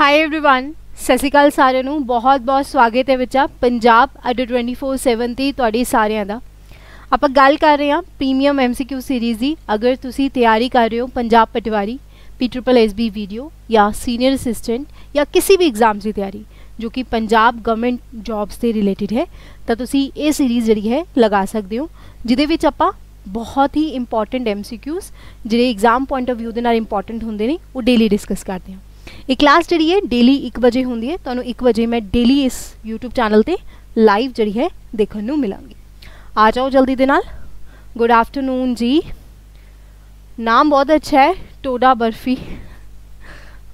Hi everyone, सत श्री अकाल सारे नू बहुत बहुत स्वागत है बच्चा पंजाब अड्डे 24/7 की तुहाडी सारियां दा। आपां गल कर रहे हैं प्रीमियम MCQ सीरीज़ की। अगर तुसी तैयारी कर रहे हो पंजाब पटवारी PSSB वीडियो या सीनियर असिस्टेंट या किसी भी एग्जाम की तैयारी जो कि पंजाब गवर्नमेंट जॉब्स से रिलेटिड है तो तुसी ये सीरीज़ जिहड़ी है लगा सकते हो, जिहदे विच आपां बहुत ही इंपॉर्टेंट MCQs जिहड़े एग्जाम पॉइंट ऑफ व्यू दे नाल इंपॉर्टेंट हुंदे ने वो डेली डिस्कस करते हैं। ये क्लास जी है डेली 1 बजे होंगी है, तो 1 बजे मैं डेली इस यूट्यूब चैनल पर लाइव जी है देखने को मिलेंगी। आ जाओ जल्दी दे नाल। गुड आफ्टरनून जी, नाम बहुत अच्छा है टोडा barfi.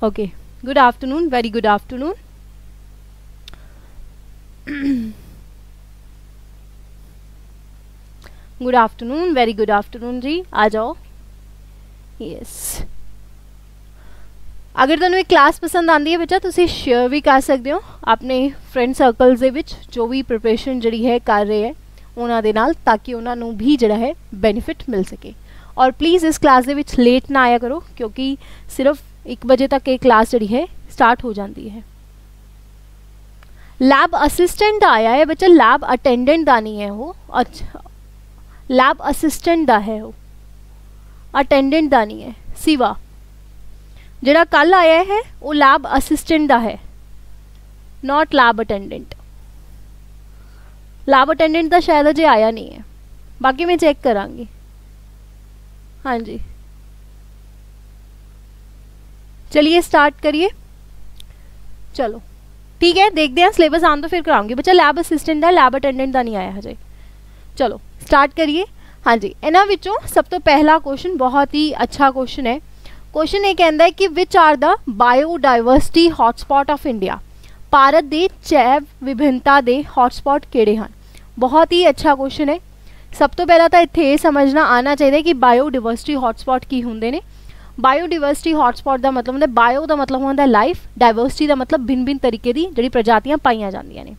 Okay, good afternoon, very good afternoon, good afternoon, very good afternoon जी, आ जाओ। यस, अगर तुहानू क्लास पसंद आती है बच्चा तुसी शेयर भी कर सकते हो अपने फ्रेंड सर्कल्स दे विच जो भी प्रिपरेशन जी है कर रहे हैं उन्हां दे नाल, ताकि उन्होंने भी जड़ा है बेनिफिट मिल सके। और प्लीज़ इस क्लास दे विच लेट ना आया करो क्योंकि सिर्फ 1 बजे तक ये क्लास जी है स्टार्ट हो जाती है। लैब असिस्टेंट आया है बच्चा, लैब अटेंडेंट का नहीं है वो। अच्छा, लैब असिस्टेंट का है वो, अटेंडेंट का नहीं है। सिवा जिहड़ा कल आया है वो लैब असिस्टेंट का है, not lab attendant. Lab attendant का शायद अजे आया नहीं है, बाकी मैं चेक करांगी। हाँ जी, चलिए स्टार्ट करिए। चलो ठीक है, देखते हैं सिलेबस आन तो फिर कराऊंगी बच्चा। लैब असिस्टेंट का, लैब अटेंडेंट का नहीं आया हजे। चलो स्टार्ट करिए। हाँ जी, इन्हां विचों सब तो पहला क्वेश्चन बहुत ही अच्छा क्वेश्चन है। क्वेश्चन ये कहता है कि which are the biodiversity hotspot of India, Bharat के जैव विभिन्नता के हॉटस्पॉट केड़े हैं। बहुत ही अच्छा क्वेश्चन है। सब तो पहला तो इत्थे समझना आना चाहिए कि बायोडाइवर्सिटी हॉटस्पॉट की होंदे ने। बायोडाइवर्सिटी हॉटस्पॉट का मतलब होंदा, बायो का मतलब होंदा लाइफ, डाइवर्सिटी का मतलब भिन्न भिन्न तरीके की जिहड़ी प्रजातियां पाई जांदियां ने।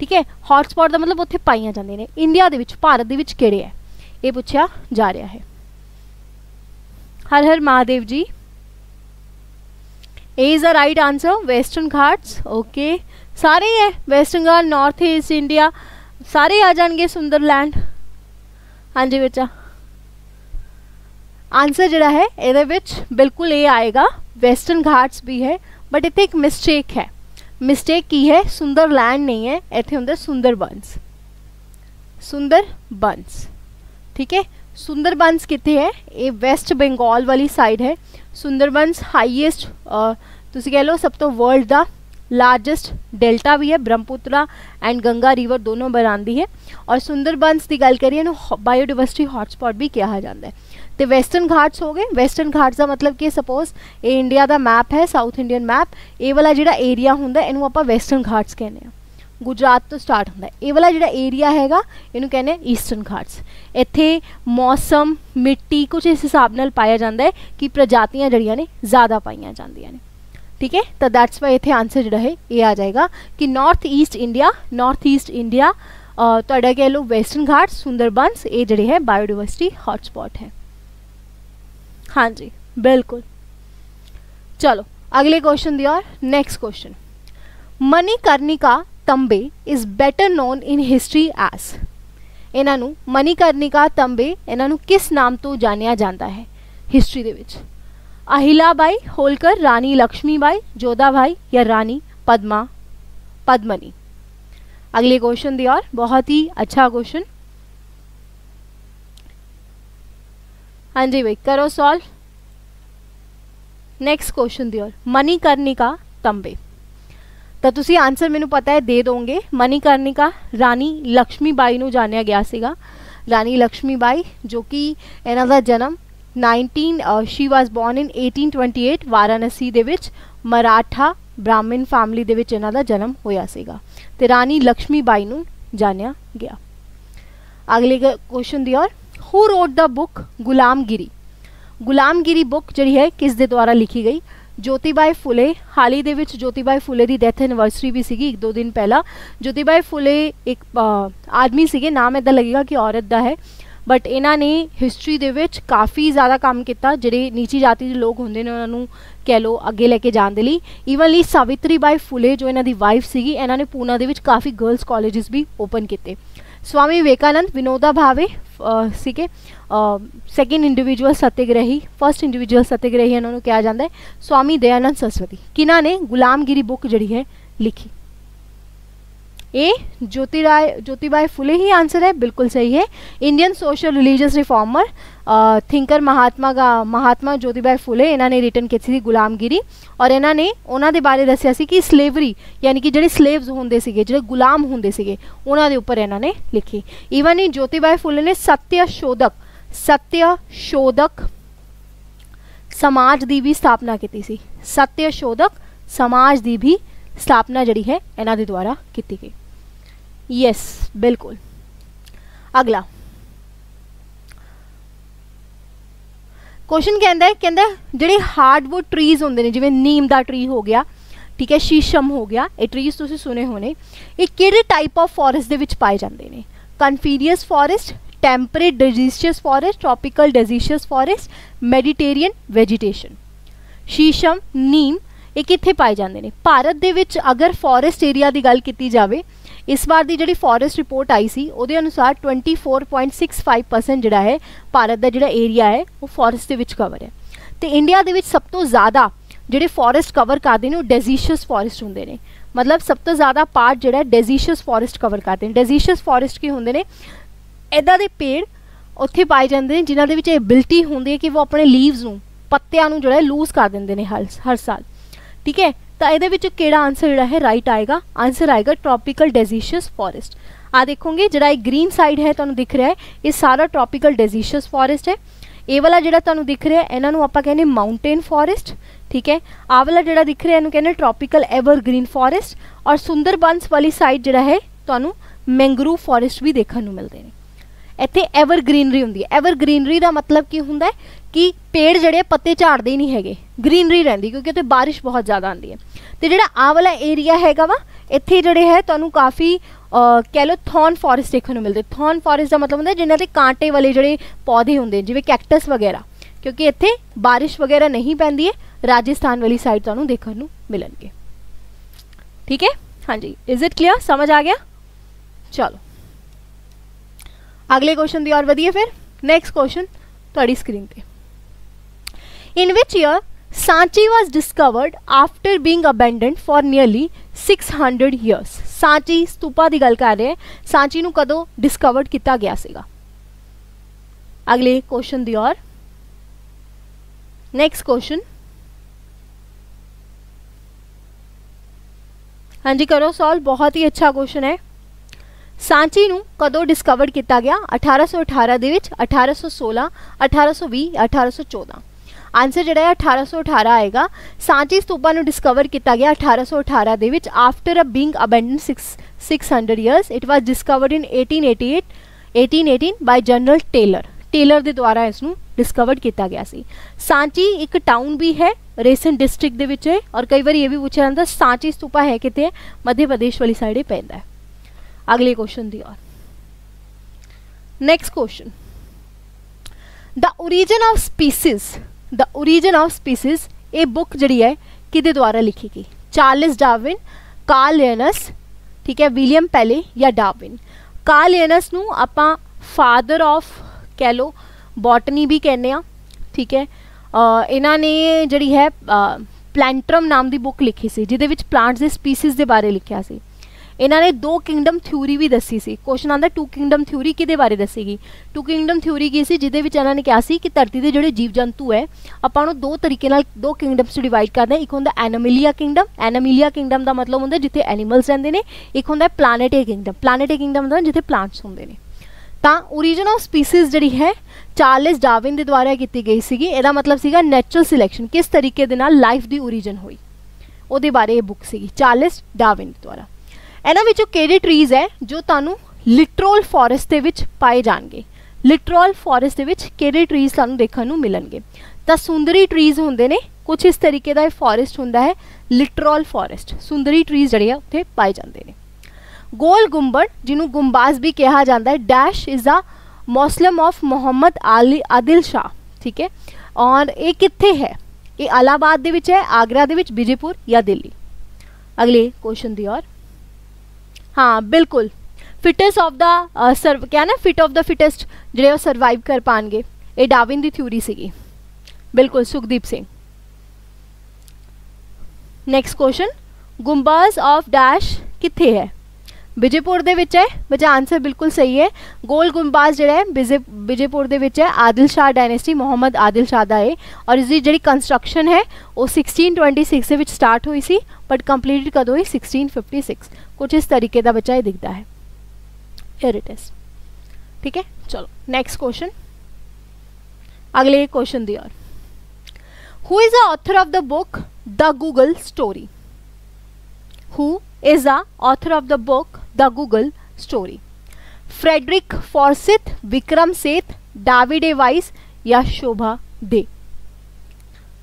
ठीक है, हॉटस्पॉट का मतलब उत्थे पाई जांदियां ने। इंडिया दे विच, भारत दे विच केड़े है, ये पूछा जा रहा है। हर हर महादेव जी, A is the right answer, western Ghats. Okay, सारे ही है, वेस्टर्न घाट, नॉर्थ ईस्ट इंडिया, सारे आ जाएंगे, सुंदरलैंड। हाँ जी बच्चा, आंसर जड़ा है ये विच बिल्कुल ये आएगा, वेस्टर्न घाट्स भी है। बट इतने एक मिसटेक है, मिसटेक की है, सुंदरलैंड नहीं है, इतने होंगे सुंदरबंस, सुंदरबंस। ठीक है, सुंदरबंस कितने है, ये वेस्ट बंगाल वाली साइड है। सुंदरबंस हाईएस्ट तुसी कह लो सब तो वर्ल्ड का लार्जेस्ट डेल्टा भी है, ब्रह्मपुत्रा एंड गंगा रिवर दोनों बनाती है। और सुंदरबंस की गल करिए बायोडाइवर्सिटी हॉटस्पॉट भी कहा जाता है। तो वेस्टर्न घाट्स हो गए, वेस्टर्न घाट्स का मतलब कि सपोज ये इंडिया का मैप है, साउथ इंडियन मैप, ये वाला जिहड़ा एरिया होंदा इनू आपां वेस्टर्न घाट्स कहने हैं। गुजरात तो स्टार्ट होंदा है, ये वाला जिहड़ा एरिया हैगा इनू कहने ईस्टर्न घाट्स। इत्थे मौसम, मिट्टी कुछ इस हिसाब नाल पाया जाता है कि प्रजातियां जड़ियां ने ज़्यादा पाई जांदियां ने। ठीक है, तो दैट्स वाई इत्थे आंसर जिहड़ा है ये आ जाएगा कि north east India, north east India तुहाडा कह लो वेस्टर्न घाट्स, सुंदरबंस, ये जिहड़े है बायोडाइवर्सिटी हॉटस्पॉट है। हाँ जी बिल्कुल। चलो अगले क्वेश्चन दी और next question. Manikarnika Tambe is better known in history as, इन्हों मणिकर्णिका तंबे इन्हों किस नाम तो जानिया जाता है हिस्टरी दे विच? अहिल्या बाई होलकर, रानी लक्ष्मी बाई, जोधा भाई या रानी पद्मा पद्मनी। अगले क्वेश्चन दी और बहुत ही अच्छा क्वेश्चन। हाँ जी भाई, करो सॉल्व। नेक्स्ट क्वेश्चन दी और मणिकर्णिका तंबे, तो तुसी आंसर मैनू पता है दे दोगे। मणिकर्णिका रानी लक्ष्मीबाई नू जानिया गया सीगा, रानी लक्ष्मीबाई जो कि इन्हां दा जन्म she was born in 1828 Varanasi दे विच, मराठा ब्राह्मण फैमिली दे विच इन्हां दा जन्म होया सीगा, ते रानी लक्ष्मीबाई नू जानिया गया। अगले क्वेश्चन दी ओर, who wrote the book Gulamgiri? Gulamgiri book जिहड़ी है किस दे द्वारा लिखी गई? ज्योतिबाई फुले। हाल ही के ज्योतिबाई फुले की डैथ एनिवर्सरी भी सी, 1-2 दिन पहला। ज्योतिबाई फुले एक आदमी सीगे, नाम इदा लगेगा कि औरत का है, बट इन्हों ने हिस्टरी दे विच काफ़ी ज़्यादा काम किया जिहड़े नीची जाति दे लोग होंदे ने उन्होंने कह लो अगे लैके जाने के लिए। ईवनली सावित्री बाई फुले जो इन्हों की वाइफ सीगी इन्हों ने पूना दे विच काफ़ी गर्ल्स कॉलेजिस भी ओपन किए। स्वामी विवेकानंद, विनोदा भावे सीगे second individual satyagrahi, first individual satyagrahi इन्होंने कहा जाता है। स्वामी दयानंद सरस्वती किन्ह ने गुलाम गिरी बुक जिहड़ी है लिखी। ए ज्योतिबा फुले ही आंसर है, बिल्कुल सही है। Indian social religious reformer thinker Mahatma Jyotiba Phule इन्होंने रिटर्न की थी गुलामगिरी और इन्होंने उन्होंने बारे दसिया कि स्लेवरी यानी कि जोड़े स्लेव्स होंगे जो गुलाम होंगे उन्होंने उपर इन्होंने लिखी। ईवन ही ज्योतिबा फुले ने सत्य शोधक समाज की भी स्थापना की थी। सत्य शोधक समाज की भी स्थापना जड़ी है इन्हों के द्वारा की गई। यस बिल्कुल। अगला क्वेश्चन कहता है जिहड़े हार्डवुड ट्रीज होंगे ने जिवें नीम का ट्री हो गया, ठीक है, शीशम हो गया, ये ट्रीज तुसीं सुने होने, ये किहड़े टाइप ऑफ फॉरैस्ट दे विच पाए जाते हैं? Coniferous forest, temperate deciduous forest, tropical deciduous forest, Mediterranean vegetation. शीशम, नीम ये कित्थे पाए जाते हैं? भारत दे विच अगर फॉरैस्ट एरिया की गल की जाए, इस बार की जी फॉरैस्ट रिपोर्ट आई सी उहदे अनुसार 24.65% जोड़ा है भारत का जोड़ा एरिया है वो फॉरैस्ट के विच कवर है। तो इंडिया के सब तो ज़्यादा जोड़े फॉरैस्ट कवर करते हैं डेजीशियस फॉरैस्ट होंगे ने, मतलब सब तो ज़्यादा पार्ट जोड़ा डेजीशियस फॉरैस्ट कवर करते हैं। डेजीशियस फॉरैस्ट की होंगे ने इदा के पेड़ उत्थे पाए जाते हैं जिन्हों के एबिलिटी होंदी है कि वो अपने लीव्स नूं पत्तियां नूं जोड़ा लूज़ कर देंदे ने हर साल, ठीक है। तो ये केड़ा आंसर जो है राइट आएगा? आंसर आएगा ट्रॉपिकल डेजीशियस फॉरैस्ट। आ देखोगे जो ग्रीन साइड है तुम्हें दिख रहा है ये सारा ट्रॉपिकल डेजीशियस फॉरैस्ट है। ये वाला जो तुम्हें दिख रहा है इन्हों आप कहने माउंटेन फॉरैस्ट, ठीक है। आ वाला जो दिख रहा है कहने ट्रॉपिकल एवरग्रीन फॉरैस्ट और सुंदरबंस वाली साइड जो है तुम्हें मैंग्रोव फॉरैस्ट भी देखने मिलते हैं। इतने एवरग्रीनरी होंगी है। एवरग्रीनरी का मतलब की होंगे कि पेड़ जड़े पत्ते झाड़ते ही नहीं है, ग्रीनरी रहती क्योंकि उत्तर बारिश बहुत ज़्यादा आती है। तो जोड़ा आ वाला एरिया हैगा वा इतने जोड़े है तो काफ़ी कह लो थॉर्न फॉरैस्ट देखने मिलते। थॉर्न फॉरैस्ट का मतलब होंगे जिन्हें के कांटे वाले जोड़े पौधे होंगे जिवें कैक्टस वगैरह, क्योंकि इतने बारिश वगैरह नहीं पैंदी है। राजस्थान वाली साइड तो देखने मिलनगे, ठीक है। हाँ जी, इज इट क्लीयर? समझ आ गया? चलो अगले क्वेश्चन की ओर वधिए। फिर नैक्सट क्वेश्चन तुहाडी स्क्रीन पर। In which year Sanchi was discovered after being abandoned for nearly 600 years. Sanchi stupa की गल कर रहे हैं, सांची नू कदों डिस्कवर्ड किया गया सीगा? अगले क्वेश्चन की ओर। नैक्सट क्वेश्चन, हाँ जी करो सॉल्व, बहुत ही अच्छा क्वेश्चन है। सांची नू कदों डिस्कवर किया गया? 1818 दे विच, 1816, 1820, 1814। आंसर जिहड़ा है 1818 आएगा। सांची स्तूपा नू डिस्कवर किया गया 1818 दे विच after a being abandoned 600 years. It was discovered in 1818 by general Taylor के द्वारा इसनू डिस्कवर किया गया सी। सांची एक टाउन भी है, रेसन डिस्ट्रिक्ट दे विच है और कई बार ये भी पूछा जाता सांची स्तूपा है कितने? मध्य प्रदेश वाली साइड पैंदा है। अगले क्वेश्चन की ओर। Next question, the origin of species ये बुक जड़ी है किदे द्वारा लिखी गई? चार्ल्स डार्विन, कार्ल लिनस, ठीक है, विलियम पेले या डार्विन। कार्ल लिनस नू आपां फादर ऑफ कह लो बॉटनी भी कहने आ, ठीक है। इन्हां ने जड़ी है प्लैंट्रम नाम की बुक लिखी सी जिहदे विच प्लांट्स के स्पीसीज के बारे लिखिया सी। इन्होंने दो किंगडम थ्यूरी भी दसी सी। क्वेश्चन आता टू किंगडम थ्यूरी किदे बारे दसेगी? टू किंगडम थ्यूरी की सी जिदे विच इन्होंने कहा कि धरती के जोड़े जीव जंतु है आपां दो तरीके नाल दो किंगडम्स डिवाइड करते हैं। एक होंदा एनामिलिया किंगडम, एनामिलिया किंगडम का मतलब होंदा जिथे एनीमल्स रहंदे ने। एक होंदा प्लैनेटरी किंगडम, प्लैनेटरी किंगडम मतलब जिथे प्लांट्स होंदे ने। तो ओरिजिन ऑफ स्पीसीज जिहड़ी है चार्ल्स डार्विन के द्वारा की गई सी। इसका मतलब सीगा नैचुरल सिलैक्शन, किस तरीके दे नाल लाइफ की ओरिजिन हुई उहदे बारे यह बुक सी चार्ल्स डार्विन के द्वारा। इन्हां विचों किहड़े ट्रीज़ है जो तुहानूं लिटरल फॉरैस्ट के विच पाए जाणगे? लिटरल फॉरैस्ट के विच किहड़े ट्रीज़ तुहानूं देखण नूं मिलणगे? तां सुंदरी ट्रीज़ होंदे ने, कुछ इस तरीके दा फॉरैस्ट हुंदा है लिटरल फॉरैस्ट। सुंदरी ट्रीज़ जिहड़े आ उत्थे पाए जांदे ने। गोल गुंबद जिन्हों गुंबाज भी कहा जाता है dash is the mausoleum of Mohammad Adil Shah ठीक है। और ये कितने है, ये इलाहाबाद दे विच है, आगरा दे विच, बीजेपुर या दिल्ली। अगले क्वेश्चन दी और हाँ बिल्कुल फिटेस्ट ऑफ द सर्व क्या ना फिट ऑफ द फिटेस्ट जो सर्वाइव कर पाएंगे, ये डार्विन दी थ्योरी सी बिल्कुल। Sukhdeep Singh next question Gumbaz of dash किथे है, बीजेपुर दे विच है बच्चा, आंसर बिल्कुल सही है। गोल गुंबाज जोड़ा है बीजेपुर दे विच है, आदिल शाह डायनेस्टी मोहम्मद आदिल शाह दा है। और इसकी जी कंस्ट्रक्शन है वो 1626 दे विच स्टार्ट हुई सी बट कंप्लीट कदों ही 1656। कुछ इस तरीके का बच्चा ये दिखता है, हेयर इट इज ठीक है। चलो नेक्स्ट क्वेश्चन, अगले क्वेश्चन दी और who is the author of the book the Google story, who is the author of the book The Google Story? Frederick Forsyth, Vikram Seth, David A. Weiss या शोभा दे।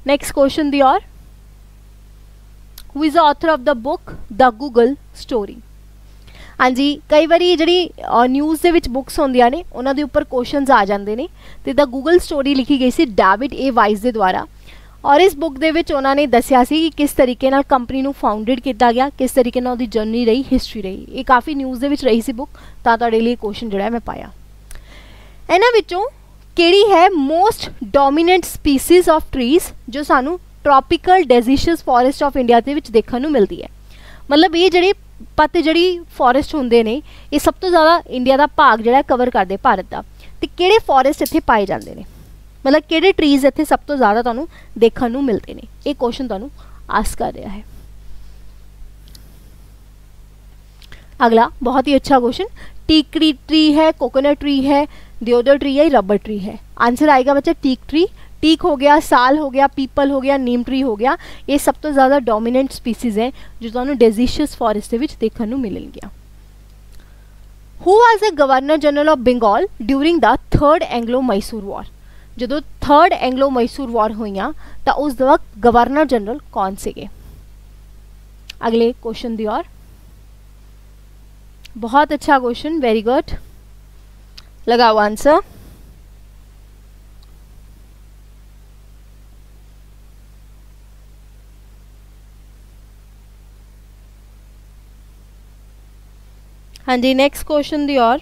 Next question दी और who is the author of the book The Google Story? हाँ जी कई बारी जी news के books होंदियां ने उन्होंने उपर क्वेश्चन आ जाते हैं। तो द गूगल स्टोरी लिखी गई सी डेविड ए वाइस के द्वारा और इस बुक दे विच उन्होंने दस्या सी कि किस तरीके नाल कंपनी नू फाउंडेड किया गया, किस तरीके नाल उहदी जर्नी रही, हिस्ट्री रही। ये काफ़ी न्यूज़ दे विच रही सी बुक, तां तुहाडे लई क्वेश्चन जिहड़ा मैं पाया। इन्हां विचों किहड़ी है most dominant species of trees जो सानू tropical deciduous forest of India दे विच देखण नू मिलदी है। मतलब ये जिहड़े पत्त जिहड़ी फॉरैस्ट हुंदे ने ये सब तो ज़्यादा इंडिया का भाग जिहड़ा कवर करदे भारत का। ते किहड़े फॉरैस्ट इत्थे पाए जांदे ने, मतलब किहड़े ट्रीज इत्थे सब तो ज़्यादा तुहानू देखण नू मिलते हैं, ये क्वेश्चन तुहानू आस कर रहा है। अगला बहुत ही अच्छा क्वेश्चन, टीकरी ट्री है, कोकोनट ट्री है, डियोडर ट्री है, रबर ट्री है। आंसर आएगा बच्चा टीक ट्री। टीक हो गया, साल हो गया, पीपल हो गया, नीम ट्री हो गया, ये सब तो ज़्यादा डोमिनेंट स्पीसीज हैं जो तुहानू डेजिशियस फॉरैस्ट विच देखण नू मिलणगीआं। Who was the governor general of Bengal during the third Anglo Mysore war? जो थर्ड एंग्लो मैसूर वॉर हुई तो उस वक्त गवर्नर जनरल कौन से? अगले क्वेश्चन दी और बहुत अच्छा क्वेश्चन, वेरी गुड, लगाओ आंसर। हाँ जी नेक्स्ट क्वेश्चन दी और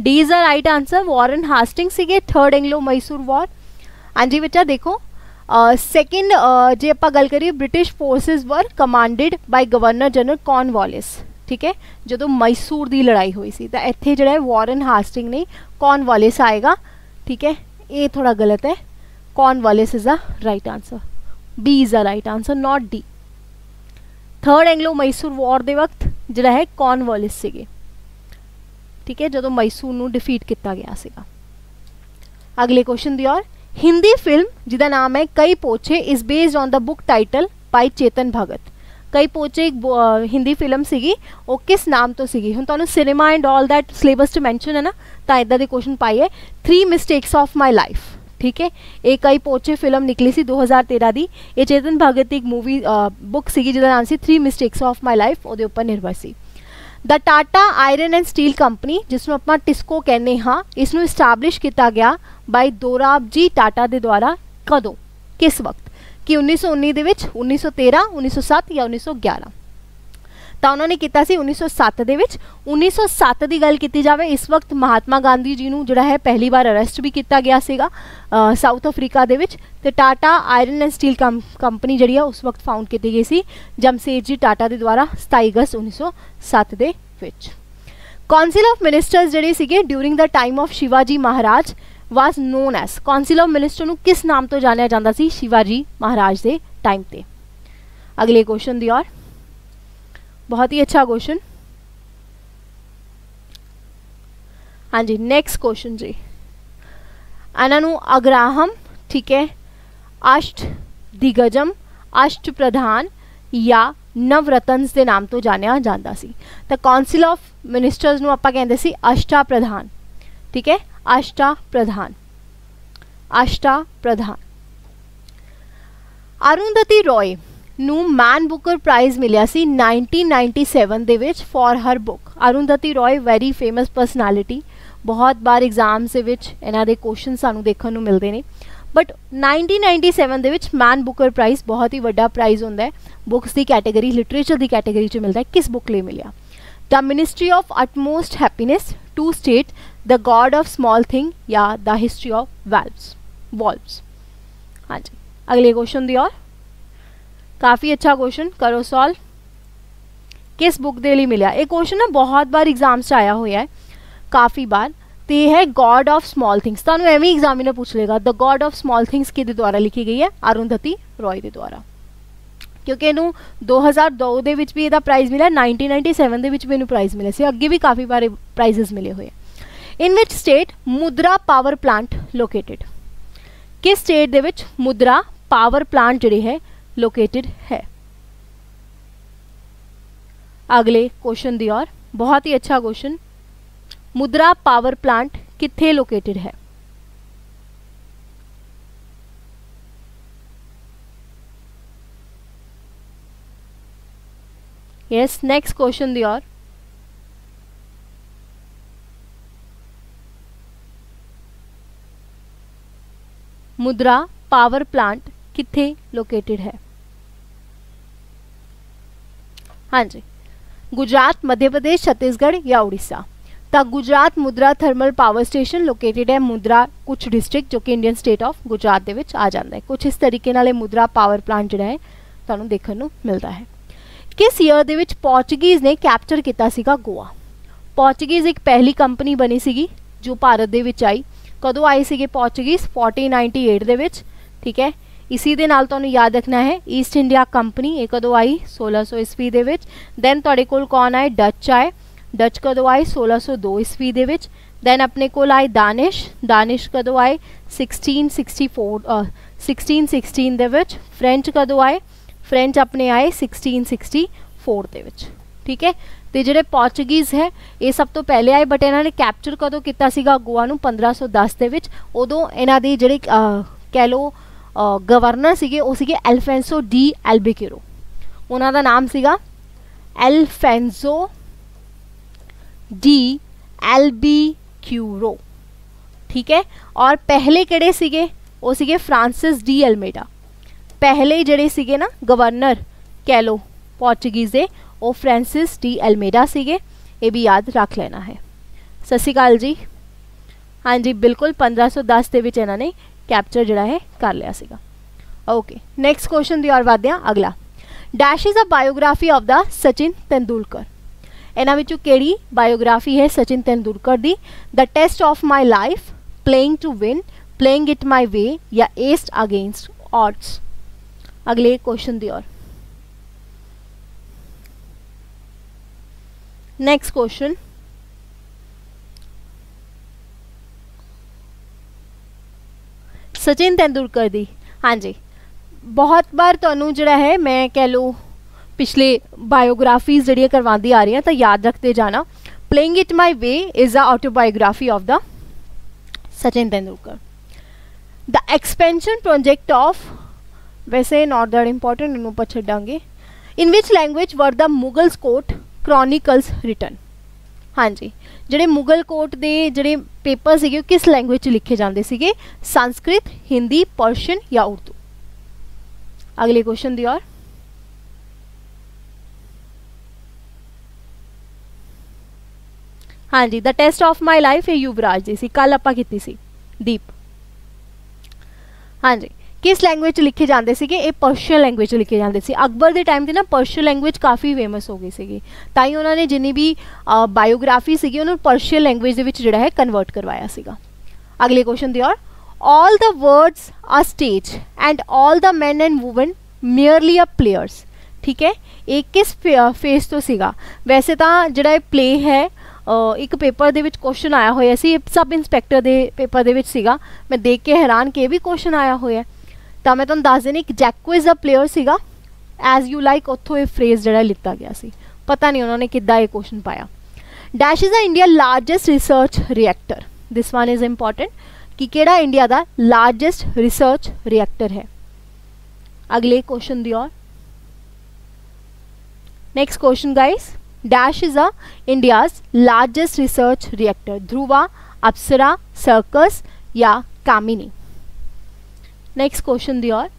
D is the right answer. Warren Hastings के थर्ड एंग्लो मैसूर वॉर। हाँ जी बेटा देखो सैकेंड जो आप गल करिए British forces were commanded by governor general Cornwallis ठीक है, जो मैसूर की लड़ाई हुई सी। तो इतने जोड़ा वॉरेन हास्टिंग नहीं कॉर्नवालिस आएगा ठीक है, ये थोड़ा गलत है। Cornwallis is the right answer, B is the right answer not D. Third Anglo Mysore war के वक्त जोड़ा है कॉर्नवालिस से ठीक है, जो मैसूर नू डिफीट किया गया सीगा। अगले क्वेश्चन दी और हिंदी फिल्म जिदा नाम है कई पोछे is based on the book title by Chetan Bhagat. कई पोछे एक हिंदी फिल्म सीगी, वो किस नाम तो सीगी? हुण तुहानू cinema and all that syllabus mention है ना, तो इदां दे क्वेश्चन पाई है। Three mistakes of my life ठीक है, ये कई पोछे फिल्म निकली सी 2013 की। ये चेतन भगत की एक मूवी बुक सीगी जिदा नाम सी three mistakes of my life, उहदे उपर निर्भर सी। The Tata iron and steel company जिसनों अपना टिस्को कहने हाँ, इसनों इस्टैबलिश किया गया बाय दोराबजी टाटा के द्वारा कदों, किस वक्त? कि 1919 दे विच, 1913, 1907 या 1911? तो उन्होंने किया 1907 दे विच। 1907 की गल की जाए इस वक्त महात्मा गांधी जी नूं जिहड़ा है पहली बार अरेस्ट भी किया गया सीगा साउथ अफ्रीका दे विच। ते Tata iron and steel company जिहड़ी है उस वक्त फाउंड की गई सी जमशेद जी टाटा के द्वारा 27 अगस्त 1907 दे विच। काउंसिल ऑफ मिनिस्टर्स जिहड़े सीगे during the time of Shivaji Maharaj was known as. Council of minister नूं किस नाम तो जानिया जाता सी शिवाजी महाराज के टाइम ते? अगले क्वेश्चन दी और बहुत ही अच्छा क्वेश्चन। हाँ जी नेक्स्ट क्वेश्चन जी, इन्हों अग्राहम ठीक है, अष्ट दिग्गजम, अष्ट प्रधान या नवरत्न के नाम तो जानिया जाता सी। तो कौंसिल ऑफ मिनिस्टर्स नूं आपां कहंदे सी अष्टा प्रधान, ठीक है, अष्टा प्रधान, अष्टा प्रधान। अरुंधति रॉय नू मैन बुकर प्राइज़ मिलिया सी 1997 दे विच for her book. Arundhati Roy very famous personality, बहुत बार एग्जाम्स दे विच इन्हां दे क्वेश्चन सानू देखण नू मिलदे ने। बट 1997 दे विच मैन बुकर प्राइज़ बहुत ही वड्डा प्राइज़ हुंदा है, बुक्स दी कैटेगरी, लिटरेचर दी कैटेगरी च मिलदा है। किस बुक लई मिलिया? The ministry of utmost happiness two states, the god of small thing या द हिस्ट्री ऑफ वॉल्व्स। हाँ जी, अगले क्वेश्चन दी और काफ़ी अच्छा क्वेश्चन, करो सॉल्व। किस बुक दे लई मिलिया? एक क्वेश्चन ना बहुत बार एग्जाम्स आया होया है, काफ़ी बार। तो यह है गॉड ऑफ स्मॉल थिंग्स, तुहानू एवें एग्जामिनर पूछ लेगा। The god of small things किहदे द्वारा लिखी गई है? अरुंधति रॉय के द्वारा, क्योंकि इनू 2002 दे विच भी इहदा प्राइज़ मिला, 1997 दे विच भी इनू प्राइज़ मिले सी, अगे भी काफ़ी बार प्राइजेस मिले हुए। In which state Mundra power plant located? किस स्टेट दे विच मुद्रा पावर प्लांट जिहड़ी है लोकेटेड है? अगले क्वेश्चन दी और बहुत ही अच्छा क्वेश्चन, मुद्रा पावर प्लांट किथे लोकेटेड है? यस, नेक्स्ट क्वेश्चन दी और मुद्रा पावर प्लांट किथे लोकेटेड है? हाँ जी, गुजरात, मध्य प्रदेश, छत्तीसगढ़ या उड़ीसा? तो गुजरात मुद्रा थर्मल पावर स्टेशन लोकेटेड है मुद्रा कुछ डिस्ट्रिक्ट जो कि इंडियन स्टेट ऑफ गुजरात दे विच आ जाता है। कुछ इस तरीके नाल मुद्रा पावर प्लांट जिहड़ा है तुहानू देखण नू मिलता है। किस ईयर दे विच पोर्चुगीज़ ने कैप्चर कीता सीगा गोवा? पोर्चुगीज़ एक पहली कंपनी बनी सीगी जो भारत दे विच आई। कदों आए सीगे पोर्चुगीज़? 1498 दे विच, ठीक है। इसी दे नाल तुहानू याद रखना है ईस्ट इंडिया कंपनी एक कदों आई? 1600 ईस्वी दे विच। दैन तुहाडे कोल कौन आए? डच आए। डच कदों आए? 1602 ईस्वी दे विच। दैन अपने कोल आए दानिश, दानिश कदों आए? 1616 दे विच। फ्रेंच कदों आए? फ्रेंच अपने आए 1664 दे विच, ठीक है। तो जिहड़े पोर्चुगीज़ है ये सब तो पहले आए, बट इन्होंने कैप्चर कदों किया सीगा गोवा नू? 1510 दे विच। उदों इन्हां दी जिहड़े कह लो गवर्नर सीगे वो सीगे अल्फोंसो डी एल्बुकेरो। उन्हां दा नाम सीगा अल्फोंसो डी एल्बुकेरो, ठीक है। और पहले किहड़े सीगे? वो सीगे फ्रांसिस डी अल्मेडा। पहले जिहड़े सीगे ना गवर्नर कह लो पोर्चुगीज़ दे, वो फ्रांसिस डी अल्मेडा सीगे, ये भी याद रख लेना है। सत श्री अकाल जी। हाँ जी बिल्कुल, 1510 दे विच इन्हां ने कैप्चर जिहड़ा है कर लिया सीगा। ओके, नैक्सट क्वेश्चन दी ओर वधदे आं। अगला dash is a biography of the Sachin Tendulkar. इन्हां विचों किहड़ी बायोग्राफी है सचिन तेंदुलकर दी? The test of my life, playing to win, playing it my way या एस्ट अगेंस्ट ऑड्स? अगले क्वेश्चन दी ओर। नेक्स्ट क्वेश्चन, सचिन तेंदुलकर दी। हाँ जी, बहुत बार तुहानू जिहड़ा है मैं कह लो पिछले बायोग्राफीज जिहड़ियां करवांदी आ रही हैं, तो याद रखते जाना। Playing it my way is the autobiography of the Sachin Tendulkar. The expansion project of, वैसे नॉट दैट इंपॉर्टेंट, इन्हों पर छड्डांगे। In which language were the Mughals court chronicles written? हाँ जी, जिहड़े मुगल कोर्ट दे जिहड़े पेपर सीगे किस लैंग्वेज च लिखे जाते सीगे? संस्कृत, हिंदी, पर्शियन या उर्दू? अगले क्वेश्चन दी ओर। हाँ जी, the test of my life ये युवराज दी सी, कल आपां कीती सी दीप। हाँ जी, किस लैंग्वेज लिखे जाते थे? ये पर्शियन लैंग्वेज लिखे जाते थे। अकबर के टाइम से ना पर्शियन लैंग्वेज काफ़ी फेमस हो गई सी, ताई उन्होंने जिनी भी बायोग्राफी सी उन्होंने पर्शियन लैंग्वेज जिहड़ा है कन्वर्ट करवाया सीगा। अगले क्वेश्चन दी और। All the words a stage and all the man and women merely a players, ठीक है। ये किस फेस तो सीगा? वैसे तो जिहड़ा प्ले है एक पेपर दे विच क्वेश्चन आया होया सी, सब इंस्पैक्टर दे पेपर दे विच सीगा, मैं देख के हैरान कि भी क्वेश्चन आया होया। तो मैं तुहानू दस देनी, जैक्विज का प्लेयर सीगा ਐਜ਼ ਯੂ ਲਾਈਕ ਉੱਥੋਂ ਇਹ ਫਰੇਜ਼ ਜਿਹੜਾ ਲਿੱਤਾ ਗਿਆ ਸੀ। ਪਤਾ ਨਹੀਂ ਉਹਨਾਂ ਨੇ ਕਿੱਦਾਂ ਇਹ ਕੁਐਸਚਨ ਪਾਇਆ। Dash is a India largest research reactor, this one is important कि केड़ा इंडिया का लार्जेस्ट रिसर्च रिएक्टर है। अगले क्वेश्चन दी और next question guys, dash is a India's largest research reactor, Dhruva, Apsara, Cirus या कामिनी। नेक्स्ट क्वेश्चन दी और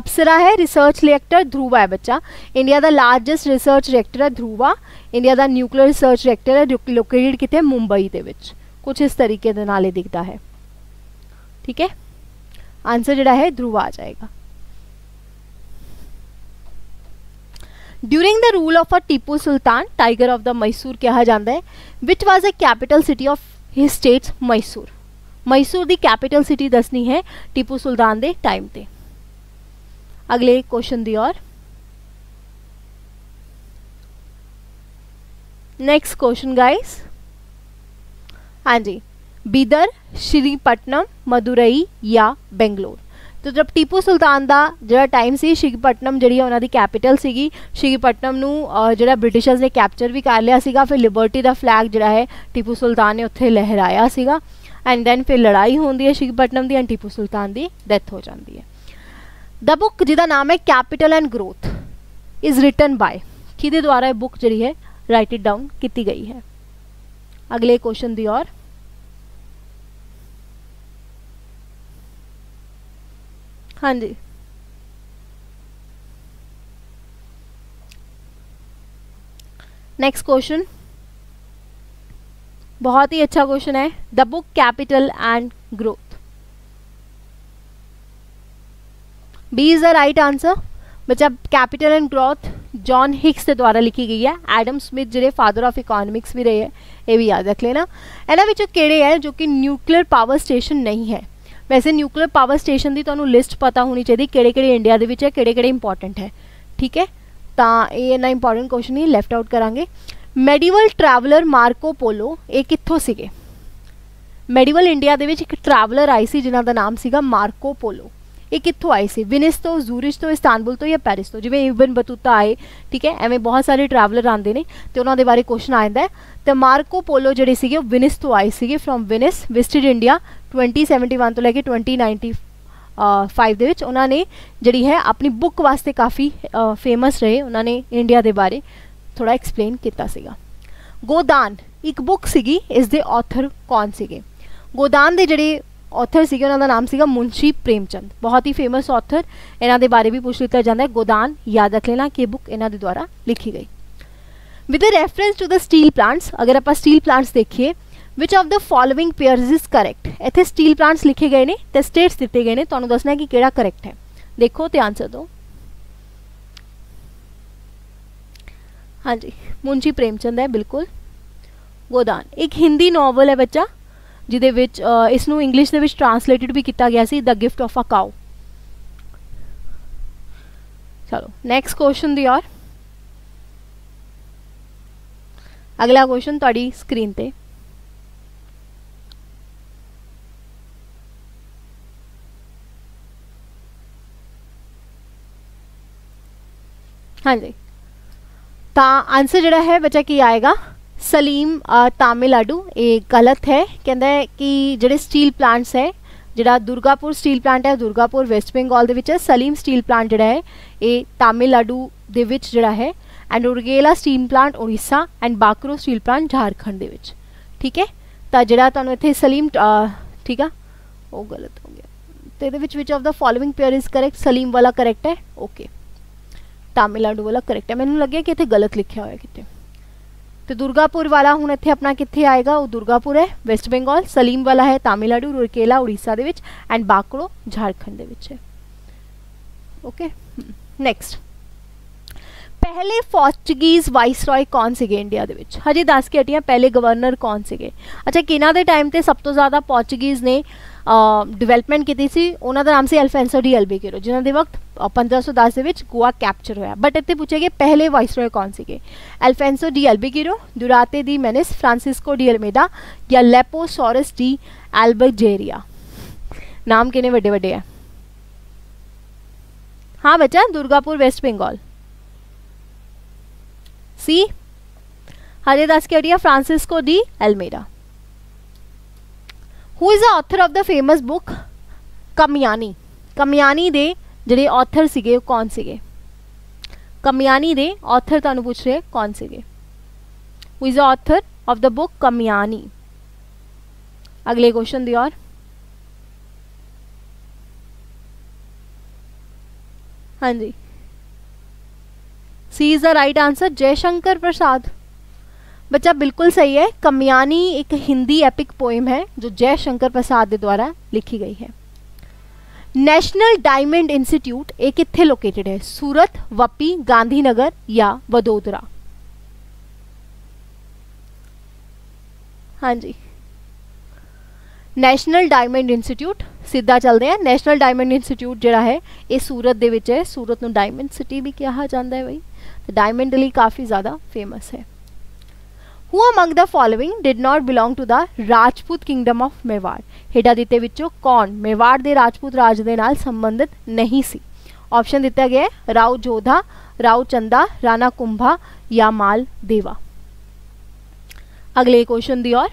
अप्सरा है रिसर्च रिएक्टर, ध्रुवा है बच्चा इंडिया का लार्जेस्ट रिसर्च रिएक्टर है ध्रुवा, इंडिया का न्यूक्लियर रिसर्च रिएक्टर है लोकेटेड कितने मुंबई के विच, कुछ इस तरीके के नाल दिखता है। ठीक है, आंसर जिहड़ा है ध्रुवा आ जाएगा। During the rule of a Tipu Sultan, tiger of the Mysore कहा जाता है, which was a capital city of his state Mysore, Mysore की कैपिटल सिटी दसनी है टीपू सुल्तान के टाइम पर। अगले क्वेश्चन दी और नेक्स्ट क्वेश्चन गाइस, हाँ जी, बीदर, श्रीपट्टनम, मदुरई या बेंगलोर। तो जब टीपू सुल्तान का जो टाइम से श्रीपट्टनम जी उन्होंने कैपिटल सी, श्रीपट्टनम जो ब्रिटिशर्स ने कैप्चर भी कर लिया, फिर लिबर्टी का फ्लैग जोड़ा है टीपू सुल्तान ने उत्थे लहराया सीगा, एंड दैन फिर लड़ाई होती है श्रीपट्टनम की एंड टीपू सुल्तान की डैथ हो जाती है। द बुक जिदा नाम है capital and growth is written by, किदे द्वारा ये बुक जी है राइट इट डाउन की गई है। अगले क्वेश्चन दी और हाँ जी, नेक्स्ट क्वेश्चन बहुत ही अच्छा क्वेश्चन है, the book capital and growth, B is the right answer बच्चा। Capital and growth John Hicks के द्वारा लिखी गई है, एडम स्मिथ जो फादर ऑफ इकोनॉमिक्स भी रहे हैं, ये भी याद रख लेना। इन्हों में केड़े है जो कि न्यूक्लियर पावर स्टेशन नहीं है, वैसे न्यूक्लियर पावर स्टेशन की तुम्हें लिस्ट पता होनी चाहिए केड़े-केड़े इंडिया के विच है, केड़े-केड़े इंपॉर्टेंट है। ठीक है, तो ये इन्ना इंपॉर्टेंट क्वेश्चन ही लैफ्ट आउट करांगे। मेडिवल ट्रैवलर मार्को पोलो, ये कित्थों सीगे? मेडिवल इंडिया के विच एक ट्रैवलर आई सी जिन्हां दा नाम सीगा मार्को पोलो, ये कित्थों आए थे? विनिस तो, जूरिच तो, इस्तानबुल तो या पेरिस तो, जिवें इबन बतूता आए। ठीक है, एवें बहुत सारे ट्रैवलर आते हैं तो उन्होंने बारे क्वेश्चन आ जाता है। तो मार्को पोलो जोड़े थे विनिस तो आए थे, फ्रॉम विनिस विजिटेड इंडिया 2071 तो लैके 2095 दे विच उन्होंने जी है अपनी बुक वास्ते काफ़ी फेमस रहे, उन्होंने इंडिया के बारे थोड़ा एक्सप्लेन किया। गोदान एक बुक सी, इस दे ऑथर कौन से? गोदान के जोड़े ऑथर से उन्होंने नाम सीगा मुंशी प्रेमचंद, बहुत ही फेमस ऑथर, इन्हों के बारे भी पूछ लिता जाता है। गोदान याद रख लेना कि बुक इन्हों के द्वारा लिखी गई। With reference to the steel plants, अगर आप स्टील प्लांट्स देखिए, which of the following pairs is correct? इतने स्टील प्लांट्स लिखे गए हैं तो स्टेट्स दिए गए हैं, तो दसना है कि केड़ा करैक्ट है। देखो तो आंसर दो, हाँ जी मुंशी प्रेमचंद है बिल्कुल। गोदान एक हिंदी नॉवल है बच्चा, जिदे विच इसनू इंग्लिश दे विच ट्रांसलेटेड भी किया गया सी, the gift of a cow. चलो नैक्सट क्वेश्चन दी और अगला क्वेश्चन तुहाडी स्क्रीन ते। हाँ जी, तो आंसर जिहड़ा है बच्चा की आएगा सलीम तमिलनाडु, ये गलत है। कहता है कि जोड़े स्टील प्लांट्स है, जोड़ा दुर्गापुर स्टील प्लांट है, दुर्गापुर वेस्ट बंगाल दे विच है, सलीम स्टील प्लांट जोड़ा है ये तमिलनाडु दे विच जोड़ा है, and Rourkela steel plant Orissa, and Bokaro steel plant Jharkhand दे विच। ठीक है, तो जोड़ा तुहानूं इत्थे सलीम ठीक है वो गलत हो गया, तो ये which of the following pair is correct? Salem वाला करैक्ट है, ओके तमिलनाडु वाला करैक्ट है। मैनूं लग्गिया कि इत्थे गलत लिखिया होया कितें, तो दुर्गापुर वाला हूँ इतने अपना कितने आएगा? वो दुर्गापुर है वेस्ट बंगाल, सलीम वाला है तमिलनाडु, रुड़केला उड़ीसा दे विच, एंड बाकड़ो झारखंड दे विच है। ओके नैक्सट, पहले पोर्चुगीज़ वाइसरॉय कौन से इंडिया दे विच? हजे दस के हटिया पहले गवर्नर कौन से? अच्छा, कि इन्हां दे टाइम ते सब तो ज़्यादा पोर्चुगीज़ ने डिवेलपमेंट की सी, उन्हां दा नाम से अल्फोंसो डी एल्बुकेर्के, जिन्हां दे वक्त 1510 दे विच गोवा कैप्चर होया। बट इत्थे पूछे गए पहले वाइसरॉय कौन सीगे? Alfonso de Albuquerque, Duarte de Menezes, Francisco de Almeida या लेपोसोरस डी एल्बरजेरिया। नाम किन्ने वड्डे वड्डे है, हाँ बेटा, दुर्गापुर वेस्ट बंगाल। सी, हरिदास कैडिया, Francisco de Almeida. Who is the author of the famous book Kamayani? Kamayani दे जिहड़े ऑथर सीगे कौन सीगे? कमयानी दे ऑथर तुहानू पूछ रहे कौन सीगे? Who is the author of the book Kamayani? अगले क्वेश्चन दी और। हाँ जी, C is the right answer, Jaishankar Prasad. बच्चा बिल्कुल सही है। कमयानी एक हिंदी एपिक पोइम है जो जयशंकर प्रसाद द्वारा लिखी गई है। नेशनल डायमंड इंस्टीट्यूट एक किथे लोकेटेड है? सूरत, वपी, गांधीनगर या वडोदरा? हाँ जी, नैशनल डायमंड इंस्टीट्यूट, सीधा चलते हैं। नैशनल डायमंड इंस्टीट्यूट जिहड़ा है ये सूरत दे विच है। सूरत नूं डायमंड सिटी भी कहा जाता है बई, डायमंड लई काफ़ी ज़्यादा फेमस है। Who among the following did not belong to the Rajput kingdom of Mewar? हेठा दिते विचों कौन मेवाड़ के राजपूत राज दे नाल संबंधित नहीं सी? ऑप्शन दिता गया है राव जोधा, राव चंदा, राणा कुंभा या माल देवा। अगले क्वेश्चन दी और।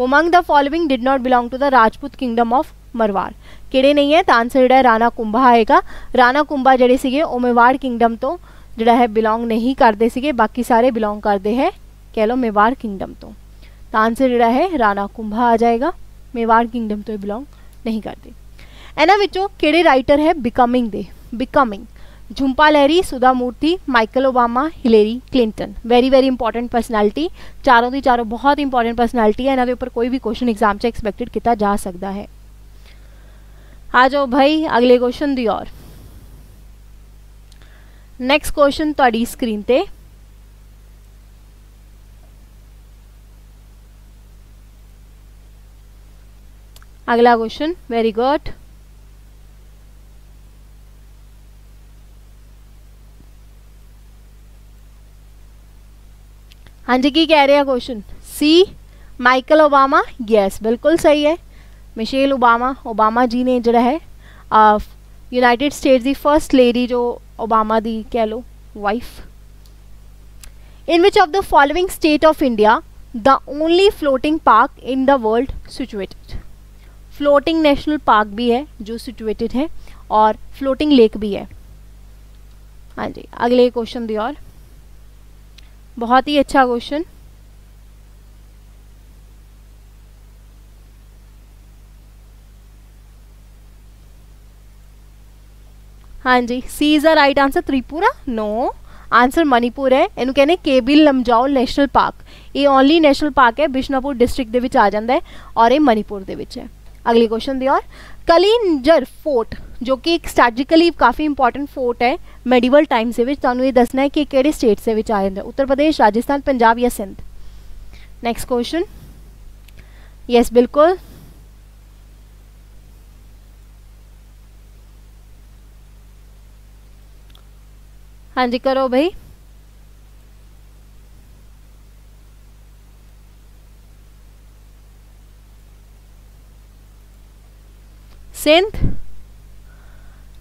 Among the following did not belong to the Rajput kingdom of मरवाड़? किड़े नहीं है? तो आंसर जोड़ा राणा कुंभा आएगा। राणा कुंभा जोड़े सीगे मेवाड़ किंगडम तो जोड़ा है बिलोंग नहीं करते सीगे, बाकी सारे बिलोंग करते हैं कह लो मेवाड़ किंगडम तो। आंसर जोड़ा है राणा कुंभा आ जाएगा, मेवाड़ किंगडम तो बिलोंग नहीं करते। इन्हां विचों किड़े राइटर है बिकमिंग दे? Becoming Jhumpa Lahiri, Sudha Murthy, Michael Obama, Hillary Clinton. Very very important personality, चारों की चारों बहुत इंपॉर्टेंट पर्सनैलिटी है। इन्होंने उपर कोई भी क्वेश्चन एग्जाम से एक्सपैक्टेड किया जा सकता है। आ जाओ भाई अगले क्वेश्चन की ओर। नैक्सट क्वेश्चन तुहाडी स्क्रीन पर। अगला क्वेश्चन, वेरी गुड। हाँ जी, की कह रहे हैं question? C Michael Obama, yes बिल्कुल सही है। मिशेल ओबामा, ओबामा जी ने जोड़ा है यूनाइटेड स्टेट्स की फर्स्ट लेडी जो ओबामा दी कह लो wife. In which of the following state of India the only floating park in the world situated? Floating national park भी है जो सिचुएटेड है और फ्लोटिंग लेक भी है। हाँ जी, अगले क्वेश्चन दी और। बहुत ही अच्छा क्वेश्चन। हाँ जी, C is the right answer, Tripura. No, answer Manipur है। इनू कहने केबिल लमजाओ नैशनल पार्क। ये ओनली नैशनल पार्क है, बिश्नोपुर डिस्ट्रिक्ट दे विच आ जाता है और ये मणिपुर दे विच है। अगले क्वेश्चन दी और। कलिंजर फोर्ट जो कि एक स्ट्रैटेजिकली काफ़ी इंपॉर्टेंट फोर्ट है मेडिवल टाइम्स के, तुहानू ये दसना है कि किहड़े स्टेट्स दे विच आ जांदा है, उत्तर प्रदेश, राजस्थान, पंजाब या सिंध। नैक्सट क्वेश्चन, यस बिल्कुल। हाँ जी, करो भाई। सिंध।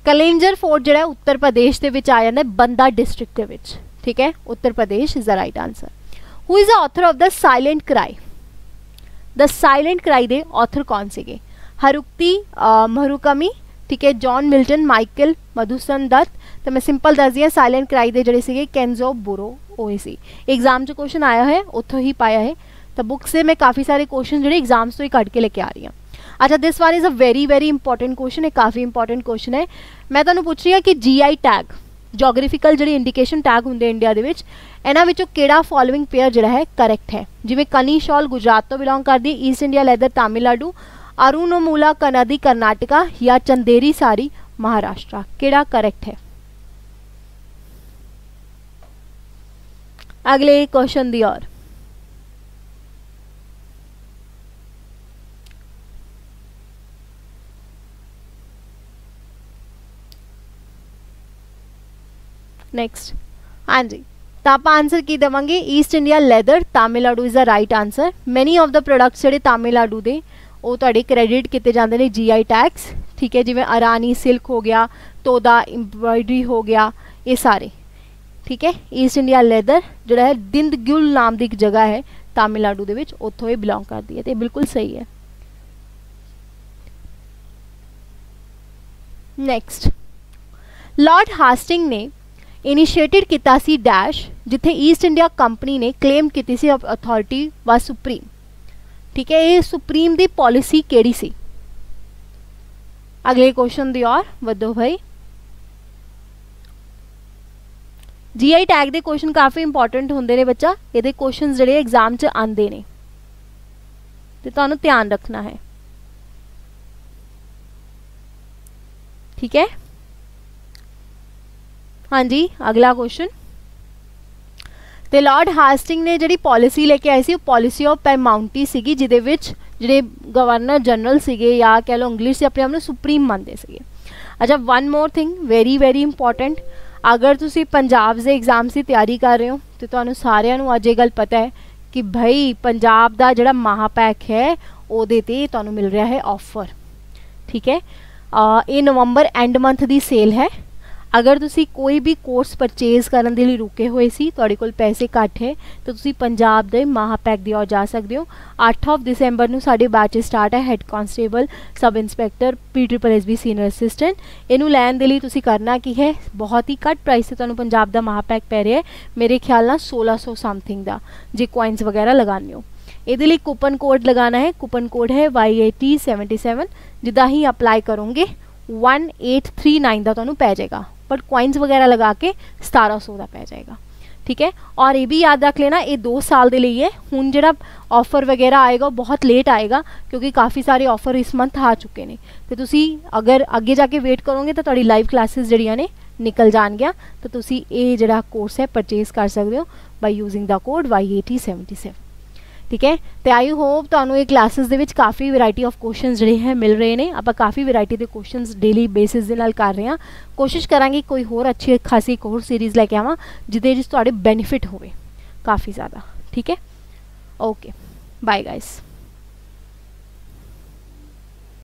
कलिंजर फोर्ट जोड़ा उत्तर प्रदेश के आ जाता है, बंदा डिस्ट्रिक्ट के विच, ठीक है, Uttar Pradesh is the right answer. Who is the author of the silent cry? The silent cry दे ऑथर कौन सीगे? हरुक्ति मरुकमी, ठीक है, John Milton, Michael Madhusudan Dutt. तो मैं सिंपल दस दी साइलेंट क्राई दे जोड़े सीगे कैंजो बुरो ओए सी। एग्जाम से क्वेश्चन आया है उतों ही पाया है, तो बुक से मैं काफ़ी सारे क्वेश्चन जोड़े एग्जाम्स तो ही कट के लेके आ रही हूँ। अच्छा, this one is a very very important question है, काफ़ी इंपॉर्टेंट क्वेश्चन है। मैं तुहानू पूछ रही हूँ कि जी आई टैग, जोग्राफिकल जिहड़े इंडीकेशन टैग होंगे इंडिया के, इन्हां विचों किहड़ा फॉलोइंग पेयर जिहड़ा है करैक्ट है? जिवें कनी शॉल गुजरात तो बिलोंग करती, East India leather Tamil Nadu, Aranmula Kannadi Karnataka या चंदेरी सारी महाराष्ट्र, किहड़ा करैक्ट है? अगले क्वेश्चन दी ओर। नेक्स्ट, हाँ जी, तो आप आंसर की देवांगे East India leather Tamil Nadu is the right answer. Many of the products जोड़े तमिलनाडु के वो थोड़े क्रेडिट किए जाते हैं जी आई टैक्स, ठीक है, जिमें अरानी सिल्क हो गया, तोदा एम्ब्रॉयडरी हो गया, ये सारे, ठीक है। ईस्ट इंडिया लैदर जोड़ा है दिंदगुल नाम की एक जगह है तमिलनाडु के, उतों ये बिलोंग करती है, तो बिल्कुल सही है। नैक्सट, लॉर्ड हास्टिंग ने इनिशिएटिव किया सी डैश जिथे ईस्ट इंडिया कंपनी ने क्लेम की सी अथॉरिटी व सुप्रीम, ठीक है। ये सुप्रीम की पॉलिसी केड़ी सी? अगले क्वेश्चन दी और वधो भाई। जी आई टैग के क्वेश्चन काफ़ी इंपॉर्टेंट होंगे ने बच्चा, ये क्वेश्चन जोड़े एग्जाम च आते हैं तो तुहानू ध्यान रखना है, ठीक है। हाँ जी, अगला क्वेश्चन, तो लॉर्ड हास्टिंग ने जी पॉलिसी लेके आई सी पॉलिसी ऑफ पैमाउंटी सी, जिदे जोड़े गवर्नर जनरल से या कह लो इंग्लिश से अपने आप में सुप्रीम मानते थे। अच्छा, one more thing very very important, अगर तुसी पंजाब के एग्जाम की तैयारी कर रहे हो तो तुहानू सारियां नू अज ये गल पता है कि भाई पंजाब का जोड़ा महापैक है उहदे ते तुहानू मिल रहा है ऑफर, ठीक है। ये नवंबर एंड मंथ की सेल है, अगर तुसी कोई भी कोर्स परचेज करने के लिए रुके हुए सी, तुहाडे कोल पैसे घट है तो तुसी पंजाब के महापैक की ओर जा सकते हो। 8 दिसंबर नू साडे बैच स्टार्ट है, head constable, sub inspector, PSSB senior assistant, इनू लैन के लिए तुसी करना की है, बहुत ही घट प्राइस से तुहानू पंजाब का महापैक पै रहा है, मेरे ख्याल नाल 1600 समथिंग का जे कॉइन्स वगैरह लगाने हो। इहदे लई कूपन कोड लगाना है, कूपन कोड है YAT77, जिदा ही अप्लाई करोगे 1839 का तुहानू पै जाएगा, पर कॉइन्स वगैरह लगा के 1700 का पै जाएगा, ठीक है। और ये भी याद रख लेना ये 2 साल के लिए है, हुण जिहड़ा ऑफर वगैरह आएगा बहुत लेट आएगा क्योंकि काफ़ी सारे ऑफर इस मंथ आ चुके हैं, तो तुसी अगर अगे जाके वेट करोगे तो तुहाडी लाइव क्लासिस जिहड़ियां ने निकल जाणगियां, तो तुसी ये जिहड़ा कोर्स है परचेज कर सकते हो by using the code YAT77, ठीक है। तो आई होप तुहानू ये क्लासिस दे विच काफ़ी वैरायटी ऑफ क्वेश्चन जिहड़े हैं मिल रहे हैं, आपां काफ़ी वैरायटी के क्वेश्चन डेली बेसिस दे नाल कर रहे हैं, कोशिश करांगे कोई होर अच्छी खासी कोर्स सीरीज़ लैके आवां जिहदे विच तुहाडे बेनीफिट होवे काफ़ी ज़्यादा, ठीक है। Okay, bye guys.